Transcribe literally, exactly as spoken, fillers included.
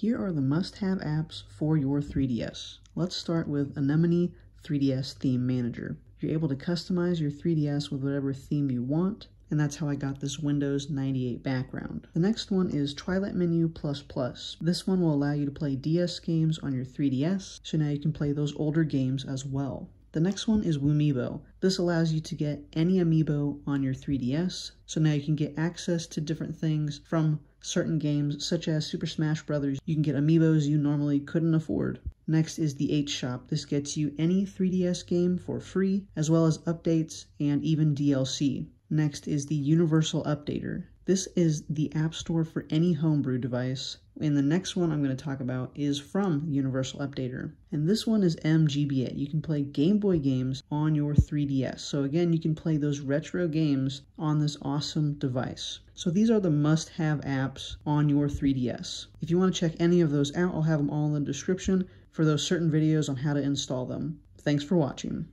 Here are the must-have apps for your three D S. Let's start with Anemone three D S Theme Manager. You're able to customize your three D S with whatever theme you want, and that's how I got this Windows ninety-eight background. The next one is Twilight Menu plus plus. This one will allow you to play D S games on your three D S, so now you can play those older games as well. The next one is WoomiBo. This allows you to get any amiibo on your three D S, so now you can get access to different things from certain games such as Super Smash Bros. You can get amiibos you normally couldn't afford. Next is the hShop. This gets you any three D S game for free, as well as updates and even D L C. Next is the Universal Updater. This is the app store for any homebrew device. And the next one I'm going to talk about is from Universal Updater. And this one is m G B A. You can play Game Boy games on your three D S. So again, you can play those retro games on this awesome device. So these are the must-have apps on your three D S. If you want to check any of those out, I'll have them all in the description for those certain videos on how to install them. Thanks for watching.